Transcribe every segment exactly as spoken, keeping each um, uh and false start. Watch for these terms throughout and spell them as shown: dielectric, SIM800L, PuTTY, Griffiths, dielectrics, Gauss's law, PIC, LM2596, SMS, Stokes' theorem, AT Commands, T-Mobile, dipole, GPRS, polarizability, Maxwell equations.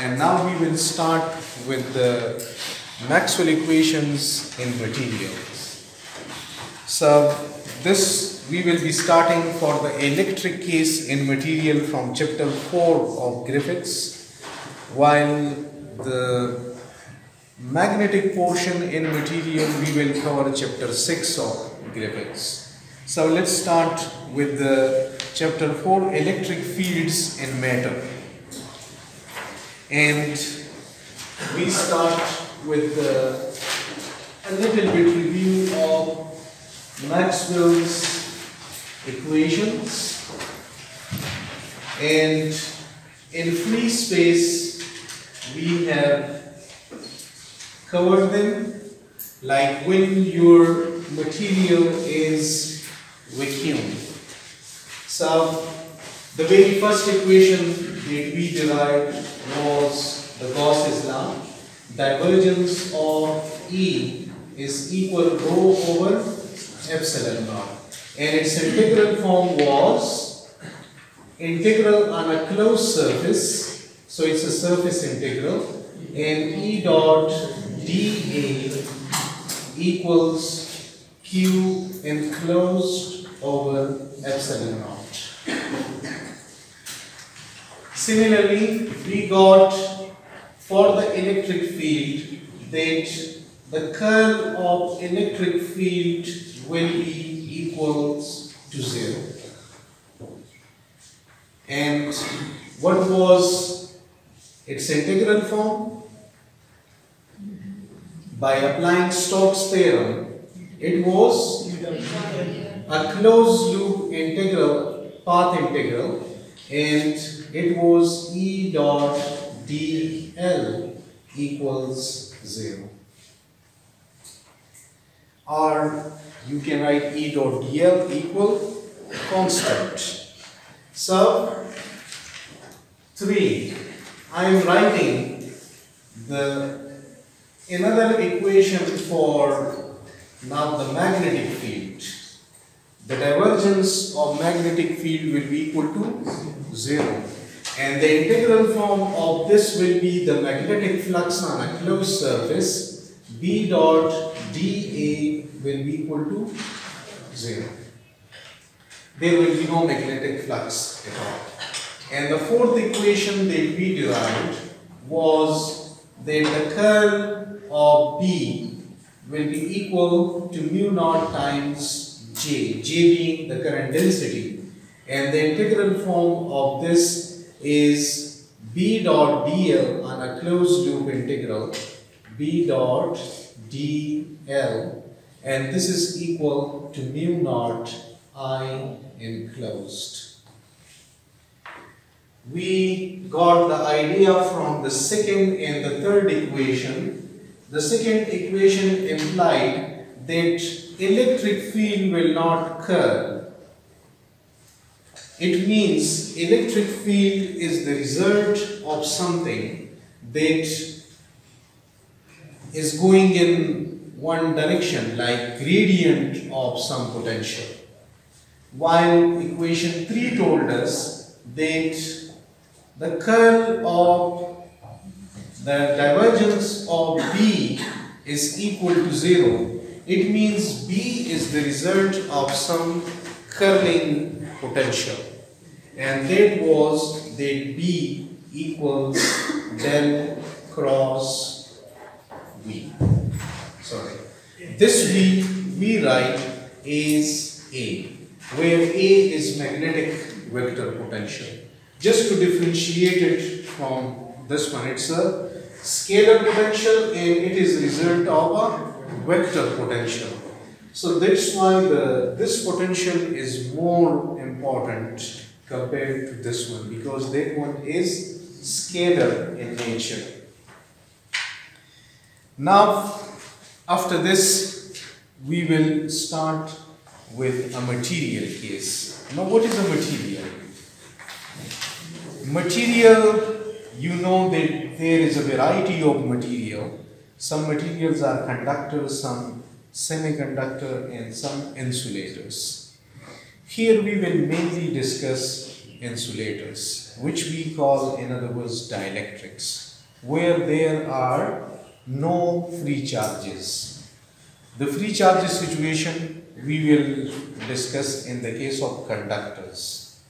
And now we will start with the Maxwell equations in materials. So this we will be starting for the electric case in material from chapter four of Griffiths, while the magnetic portion in material we will cover chapter six of Griffiths. So let's start with the chapter four, electric fields in matter. And we start with uh, a little bit review of Maxwell's equations. And in free space, we have covered them, like when your material is vacuum. So the very first equation that we derived was the Gauss's law. Divergence of E is equal rho over epsilon naught, and its integral form was integral on a closed surface, so it's a surface integral, and E dot dA equals Q enclosed over epsilon naught. Similarly, we got for the electric field that the curl of electric field will be equals to zero. And what was its integral form? By applying Stokes' theorem, it was a closed loop integral, path integral, and it was E dot dL equals zero. Or you can write E dot dL equal constant. So, three, I am writing the another equation for now the magnetic field. The divergence of magnetic field will be equal to zero. And the integral form of this will be the magnetic flux on a closed surface, B dot dA will be equal to zero. There will be no magnetic flux at all. And the fourth equation that we derived was that the curl of B will be equal to mu naught times J, J being the current density. And the integral form of this is B dot dL on a closed loop integral, B dot dL, and this is equal to mu naught I enclosed. We got the idea from the second and the third equation. The second equation implied that electric field will not curl. It means electric field is the result of something that is going in one direction, like gradient of some potential. While equation three told us that the curl of the divergence of B is equal to zero, it means B is the result of some curling potential. And that was that B equals del cross V. Sorry. This V we write is A, where A is magnetic vector potential. Just to differentiate it from this one, it's a scalar potential and it is the result of a vector potential. So that's why the, this potential is more important compared to this one, because that one is scalar in nature. Now, after this, we will start with a material case. Now, what is a material? Material, you know that there is a variety of material. Some materials are conductors, some semiconductor, and some insulators. Here we will mainly discuss insulators, which we call in other words dielectrics. where there are no free charges. The free charges situation we will discuss in the case of conductors.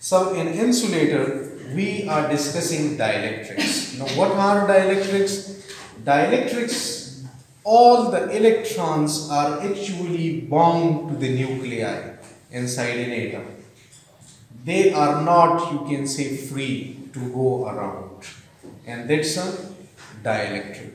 So in insulator we are discussing dielectrics. Now what are dielectrics? Dielectrics, all the electrons are actually bound to the nuclei inside an atom. They are not, you can say, free to go around, and that's a dielectric.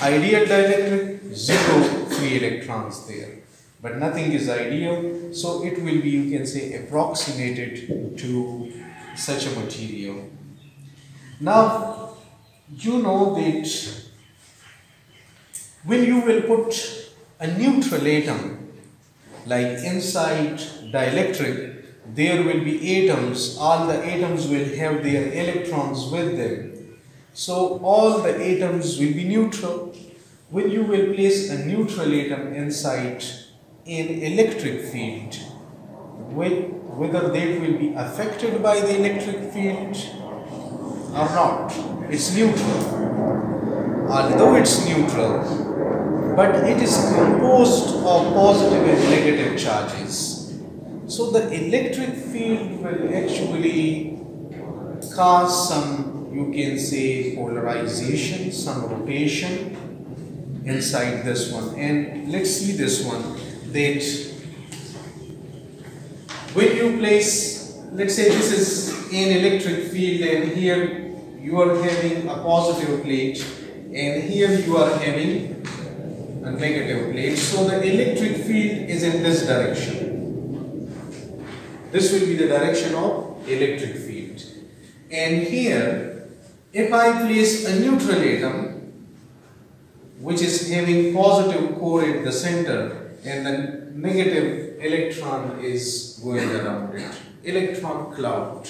Ideal dielectric, zero free electrons there, but nothing is ideal, so it will be, you can say, approximated to such a material. Now you know that when you will put a neutral atom like inside dielectric, there will be atoms, all the atoms will have their electrons with them. So all the atoms will be neutral. When you will place a neutral atom inside an electric field, whether they will be affected by the electric field or not, it's neutral. Although it's neutral, but it is composed of positive and negative charges. So the electric field will actually cause some, you can say, polarization, some rotation inside this one. And let's see this one, that when you place, let's say this is an electric field and here you are having a positive plate and here you are having a negative plate. So the electric field is in this direction. This will be the direction of electric field. And here, if I place a neutral atom, which is having positive core at the center, and the negative electron is going around it, electron cloud.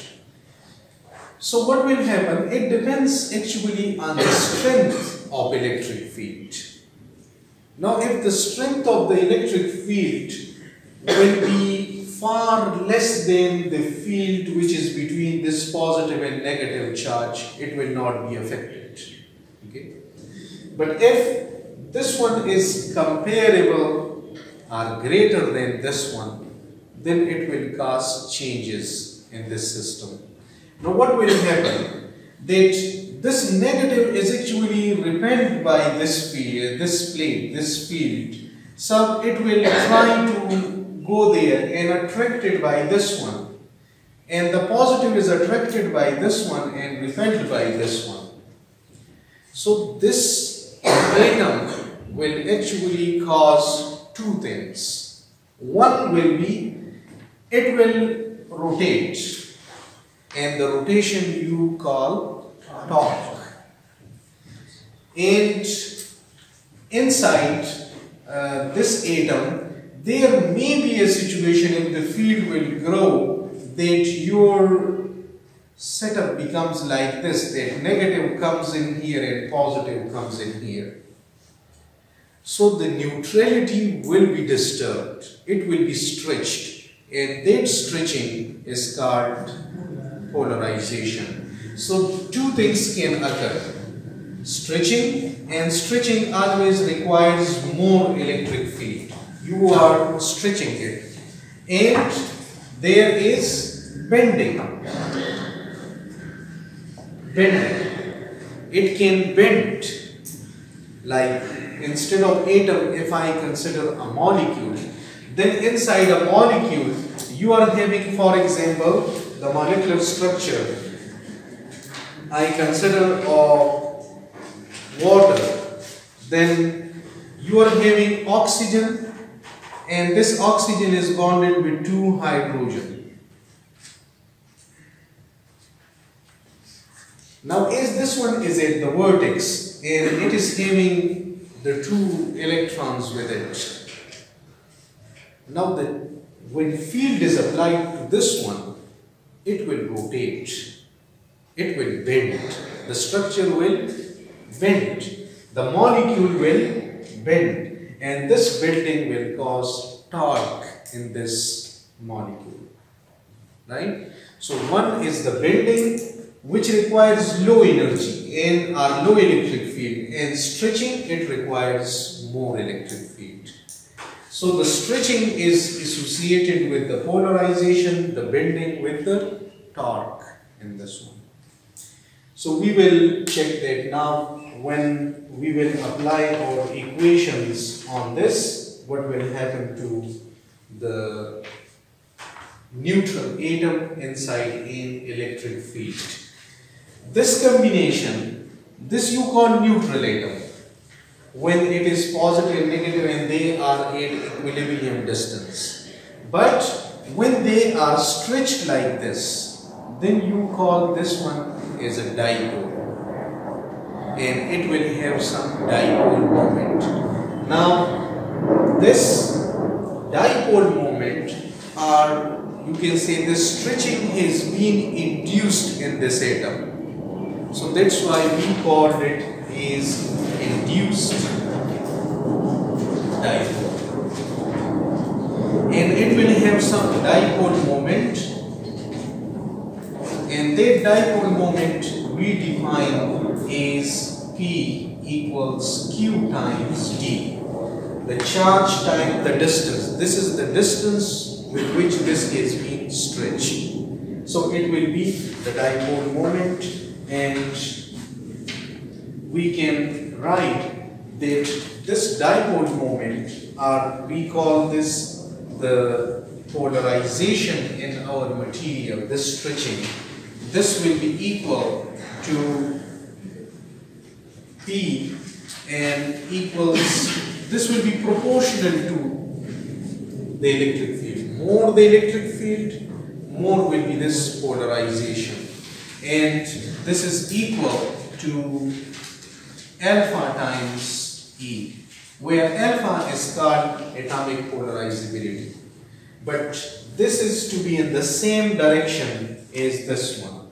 So what will happen? It depends actually on the strength of electric field. Now, if the strength of the electric field will be far less than the field which is between this positive and negative charge, it will not be affected. Okay? But if this one is comparable or greater than this one, then it will cause changes in this system. Now what will happen? That this negative is actually repelled by this field, this plane, this field. So it will try to go there and attracted by this one, and the positive is attracted by this one and repelled by this one. So this atom will actually cause two things. One will be, it will rotate, and the rotation you call torque. And inside uh, this atom, there may be a situation if the field will grow that your setup becomes like this, that negative comes in here and positive comes in here. So the neutrality will be disturbed, it will be stretched, and that stretching is called polarization. So two things can occur. Stretching, and stretching always requires more electric field. You are stretching it, and there is bending. Bending. It can bend, like instead of atom, if I consider a molecule, then inside a molecule, you are having, for example, the molecular structure. I consider of water, then you are having oxygen. And this oxygen is bonded with two hydrogen. Now as this one is at the vertex and it is having the two electrons with it. Now the, when field is applied to this one, it will rotate, it will bend, the structure will bend, the molecule will bend. And this bending will cause torque in this molecule, right? So one is the bending which requires low energy in our low electric field, and stretching it requires more electric field. So the stretching is associated with the polarization, the bending with the torque in this one. So we will check that now when we will apply our equations on this, what will happen to the neutral atom inside an electric field. This combination, this you call neutral atom, when it is positive and negative and they are at equilibrium distance. But when they are stretched like this, then you call this one as a dipole, and it will have some dipole moment. Now this dipole moment are, you can say, the stretching has been induced in this atom. So that's why we called it as induced dipole. And it will have some dipole moment. And that dipole moment we define as P equals Q times D. The charge times the distance. This is the distance with which this is being stretched. So it will be the dipole moment, and we can write that this dipole moment, or we call this the polarization in our material, this stretching, this will be equal to P and equals, this will be proportional to the electric field. More the electric field, more will be this polarization. And this is equal to alpha times E, where alpha is called atomic polarizability. But this is to be in the same direction as this one,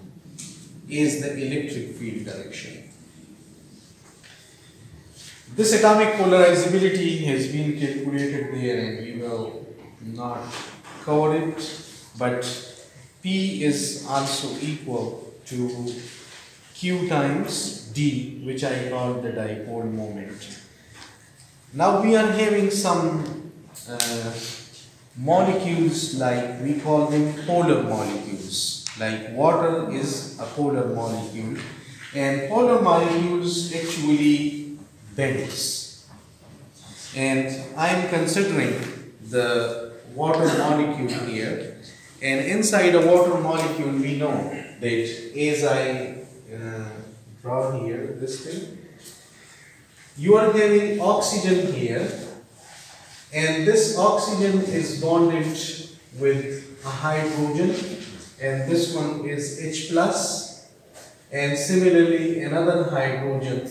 is the electric field direction. This atomic polarizability has been calculated there, and we will not cover it, but P is also equal to Q times D, which I call the dipole moment. Now we are having some uh, molecules, like we call them polar molecules, like water is a polar molecule, and polar molecules actually bends. And I am considering the water molecule here, and inside a water molecule we know that, as I uh, draw here this thing, you are having oxygen here, and this oxygen is bonded with a hydrogen, and this one is H plus, and similarly another hydrogen,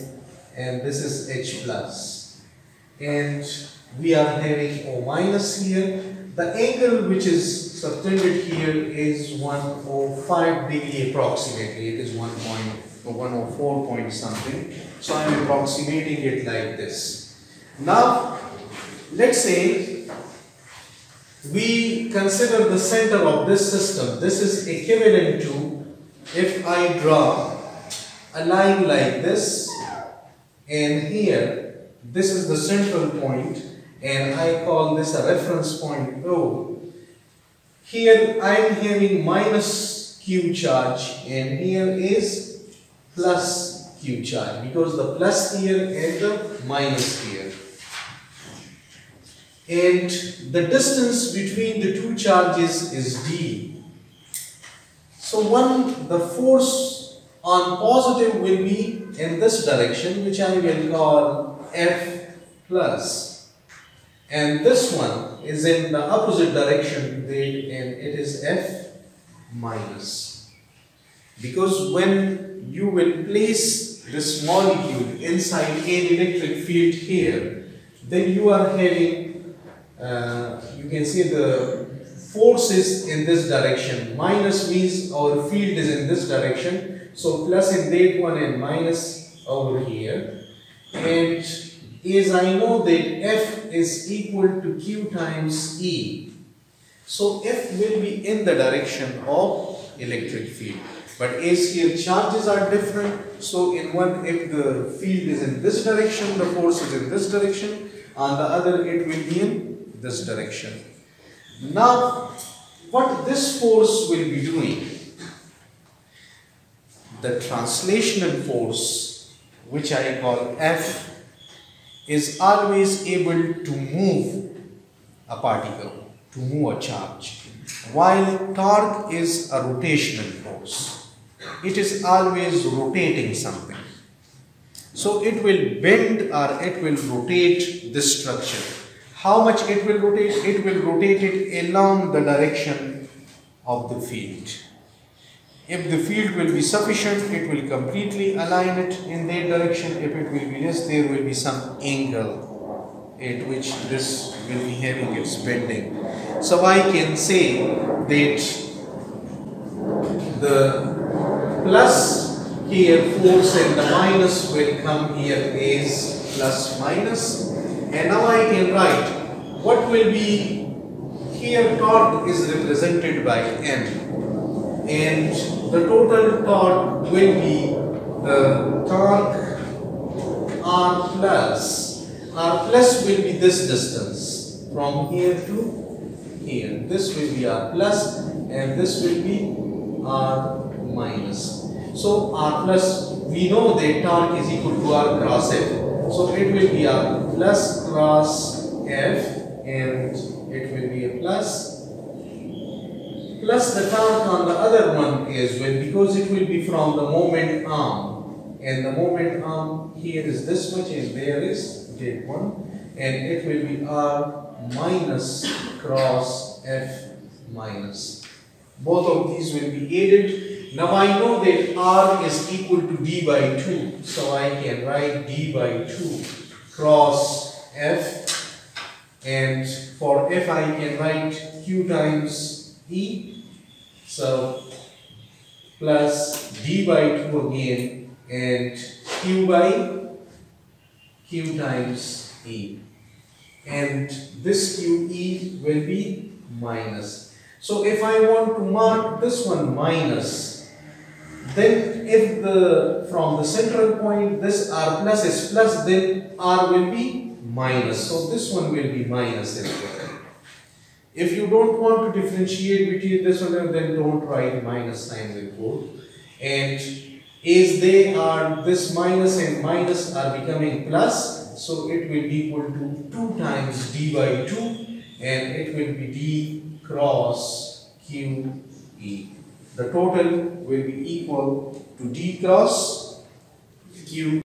and this is H plus, and we are having O minus here. The angle which is subtended here is one oh five degree approximately. It is one point, or one oh four point something. So I am approximating it like this. Now, let's say we consider the center of this system. This is equivalent to if I draw a line like this, and here this is the central point, and I call this a reference point O. Here I am having minus Q charge, and here is plus Q charge, because the plus here and the minus here. And the distance between the two charges is D. So one, the force on positive will be in this direction, which I will call F plus. And this one is in the opposite direction, and it is F minus. Because when you will place this molecule inside an electric field here, then you are having, uh, you can see the forces in this direction. Minus means our field is in this direction, so plus in that one and minus over here. And is I know that F is equal to Q times E. So F will be in the direction of electric field. But axial charges are different. So in one, if the field is in this direction, the force is in this direction. On the other, it will be in this direction. Now, what this force will be doing, the translational force, which I call F, is always able to move a particle, to move a charge, while torque is a rotational force. It is always rotating something. So it will bend or it will rotate this structure. How much it will rotate? It will rotate it along the direction of the field. If the field will be sufficient, it will completely align it in that direction. If it will be less, there will be some angle at which this will be having its bending. So I can say that the plus here force and the minus will come here as plus minus. And now I can write what will be here. Torque is represented by M. And the total torque will be the torque R plus. R plus will be this distance from here to here. This will be R plus and this will be R minus. So R plus, we know that torque is equal to R cross F. So it will be R plus cross F and it will be a plus. Plus the torque on the other one as well, because it will be from the moment arm, and the moment arm here is this much and there is that one, and it will be R minus cross F minus. Both of these will be added. Now I know that R is equal to D by two, so I can write D by two cross F, and for F I can write Q times E, so plus D by two again and Q by Q times E, and this Q E will be minus. So if I want to mark this one minus, then if the from the central point this R plus is plus, then R will be minus, so this one will be minus as well. If you don't want to differentiate between this one and then don't write minus sign before. And as they are, this minus and minus are becoming plus, so it will be equal to two times D by two, and it will be D cross Q E. The total will be equal to D cross Q